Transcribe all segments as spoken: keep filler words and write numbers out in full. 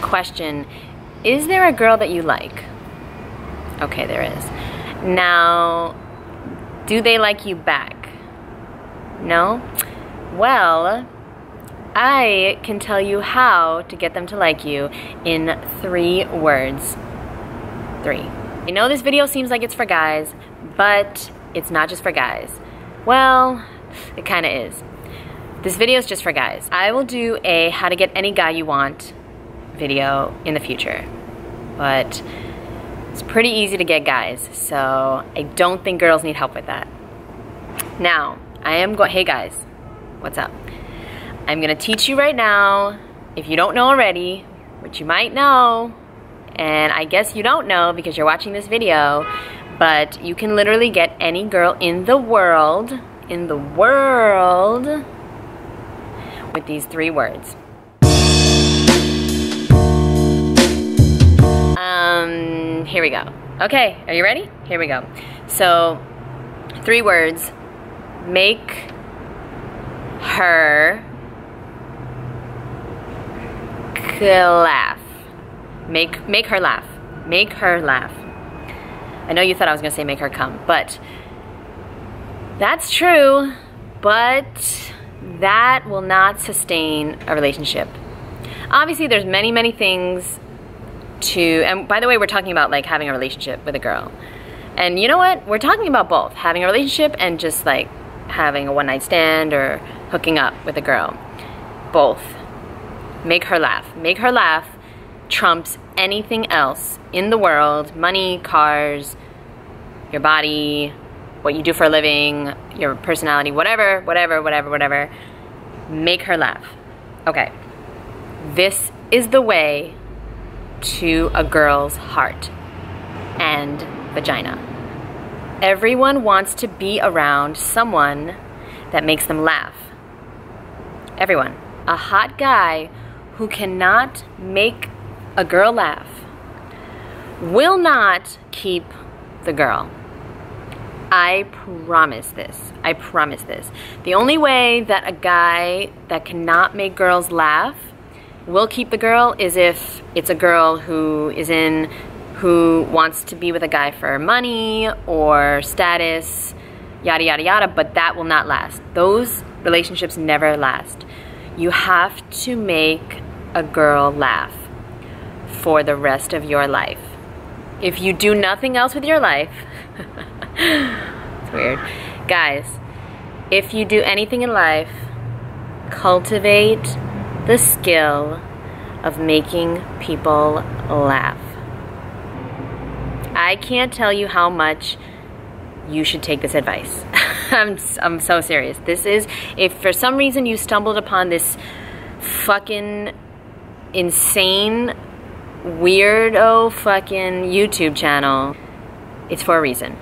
question, is there a girl that you like? Okay, there is. Now, do they like you back? No? Well, I can tell you how to get them to like you in three words. Three. I know this video seems like it's for guys, but it's not just for guys. Well, it kind of is. This video is just for guys. I will do a how to get any guy you want video in the future, but it's pretty easy to get guys, so I don't think girls need help with that. Now, I am going, hey guys, what's up? I'm gonna teach you right now, if you don't know already, which you might know, and I guess you don't know because you're watching this video, but you can literally get any girl in the world, in the world, with these three words. Um, here we go. Okay, are you ready? Here we go. So, three words. Make her laugh. Make, make her laugh. Make her laugh. I know you thought I was gonna say make her come, but that's true, but that will not sustain a relationship. Obviously, there's many, many things to, and by the way, we're talking about like having a relationship with a girl. And you know what? We're talking about both, having a relationship and just like having a one-night stand or hooking up with a girl. Both. Make her laugh. Make her laugh trumps anything else in the world, money, cars, your body, what you do for a living, your personality, whatever, whatever, whatever, whatever. Make her laugh. Okay. This is the way to a girl's heart and vagina. Everyone wants to be around someone that makes them laugh. Everyone. A hot guy who cannot make a girl laugh will not keep the girl. I promise this. I promise this. The only way that a guy that cannot make girls laugh will keep the girl is if it's a girl who is in, who wants to be with a guy for money or status, yada, yada, yada, but that will not last. Those relationships never last. You have to make a girl laugh for the rest of your life. If you do nothing else with your life, it's weird. Guys, if you do anything in life, cultivate the skill of making people laugh. I can't tell you how much you should take this advice. I'm, I'm so serious. This is, if for some reason you stumbled upon this fucking insane weirdo fucking YouTube channel, it's for a reason.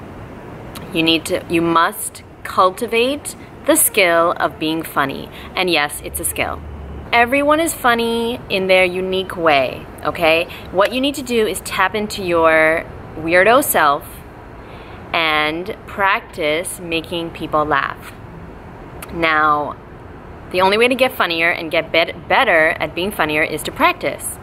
You need to, you must cultivate the skill of being funny. And yes, it's a skill. Everyone is funny in their unique way, okay? What you need to do is tap into your weirdo self and practice making people laugh. Now, the only way to get funnier and get better at being funnier is to practice.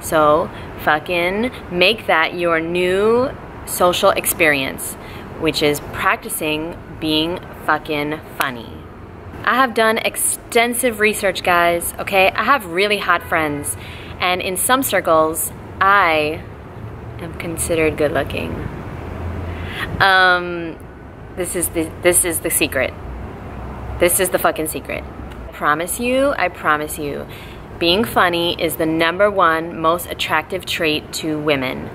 So, fucking make that your new social experience, which is practicing being fucking funny. I have done extensive research, guys, okay? I have really hot friends, and in some circles, I am considered good looking. Um, this is the, this is the secret. This is the fucking secret. I promise you, I promise you, being funny is the number one most attractive trait to women.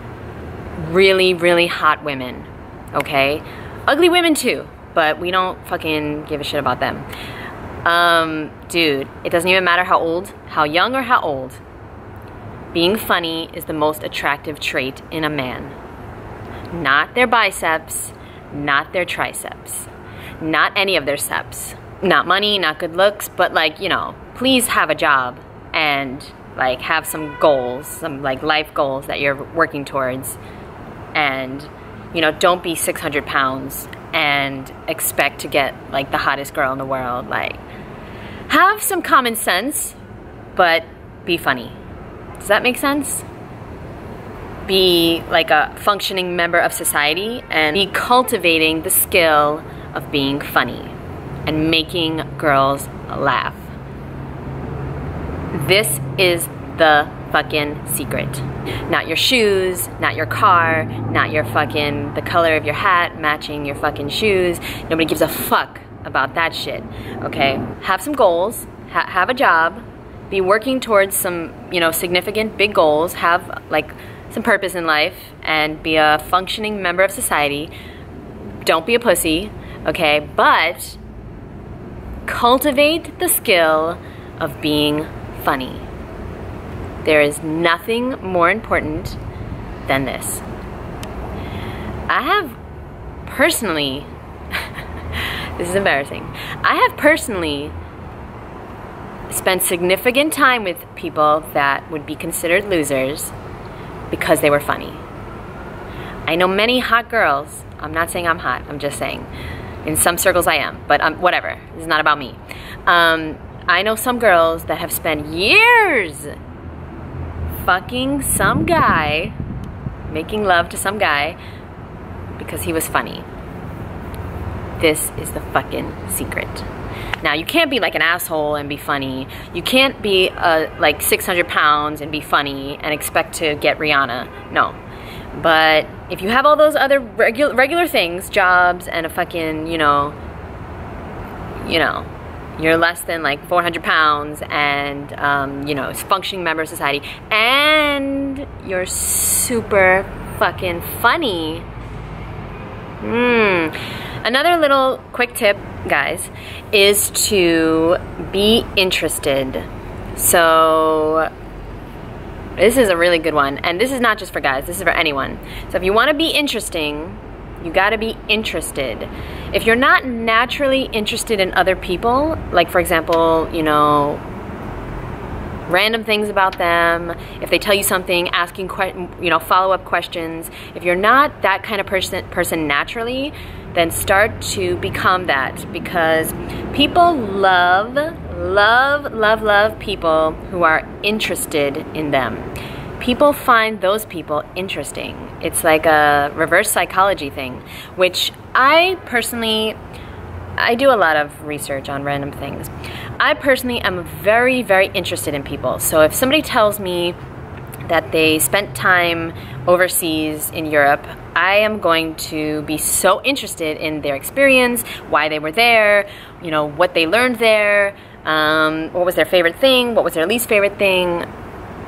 Really, really hot women, okay? Ugly women too, but we don't fucking give a shit about them. Um, dude, it doesn't even matter how old, how young or how old. Being funny is the most attractive trait in a man. Not their biceps, not their triceps, not any of their seps. Not money, not good looks, but like, you know, please have a job and like have some goals, some like life goals that you're working towards. And, you know, don't be six hundred pounds and expect to get like the hottest girl in the world. Like, have some common sense, but be funny. Does that make sense? Be like a functioning member of society and be cultivating the skill of being funny and making girls laugh. This is the fucking secret. Not your shoes, not your car, not your fucking, the color of your hat matching your fucking shoes. Nobody gives a fuck about that shit, okay? Have some goals, ha have a job, be working towards some, you know, significant big goals, have like some purpose in life, and be a functioning member of society. Don't be a pussy, okay? But cultivate the skill of being funny. There is nothing more important than this. I have personally, this is embarrassing, I have personally spent significant time with people that would be considered losers because they were funny. I know many hot girls, I'm not saying I'm hot, I'm just saying, in some circles I am, but um, whatever, it's not about me. Um, I know some girls that have spent years fucking some guy, making love to some guy because he was funny. This is the fucking secret. Now, you can't be like an asshole and be funny. You can't be uh, like six hundred pounds and be funny and expect to get Rihanna. No. But if you have all those other regu regular things, jobs and a fucking, you know, you know, you're less than like four hundred pounds and, um, you know, functioning member of society, and you're super fucking funny. Mm. Another little quick tip, guys, is to be interested. So this is a really good one, and this is not just for guys, this is for anyone. So if you want to be interesting, you gotta be interested. If you're not naturally interested in other people, like for example, you know, random things about them, if they tell you something, asking, you know, follow-up questions, if you're not that kind of person, person naturally, then start to become that, because people love, love, love, love people who are interested in them. People find those people interesting. It's like a reverse psychology thing, which I personally, I do a lot of research on random things. I personally am very, very interested in people. So if somebody tells me that they spent time overseas in Europe, I am going to be so interested in their experience, why they were there, you know, what they learned there, um, what was their favorite thing, what was their least favorite thing.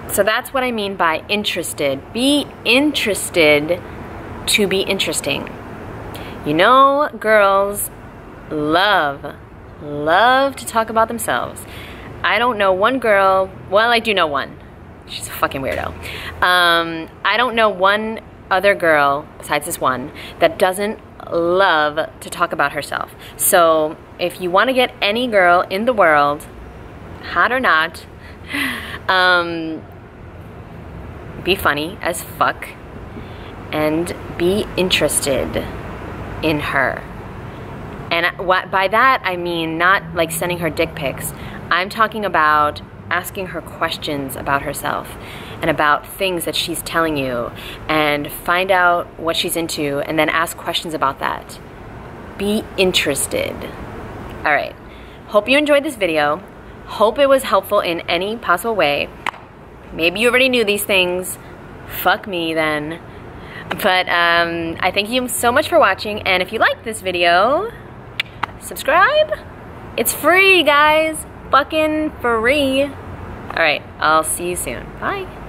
So that's what I mean by interested. Be interested to be interesting. You know, girls love, love to talk about themselves. I don't know one girl, well, I do know one. She's a fucking weirdo. Um, I don't know one other girl, besides this one, that doesn't love to talk about herself. So if you want to get any girl in the world, hot or not, Um, be funny as fuck and be interested in her. And I, by that I mean not like sending her dick pics. I'm talking about asking her questions about herself and about things that she's telling you, and find out what she's into and then ask questions about that. Be interested. All right. Hope you enjoyed this video. Hope it was helpful in any possible way. Maybe you already knew these things. Fuck me then. But um, I thank you so much for watching. And if you like this video, subscribe. It's free, guys. Fucking free. All right. I'll see you soon. Bye.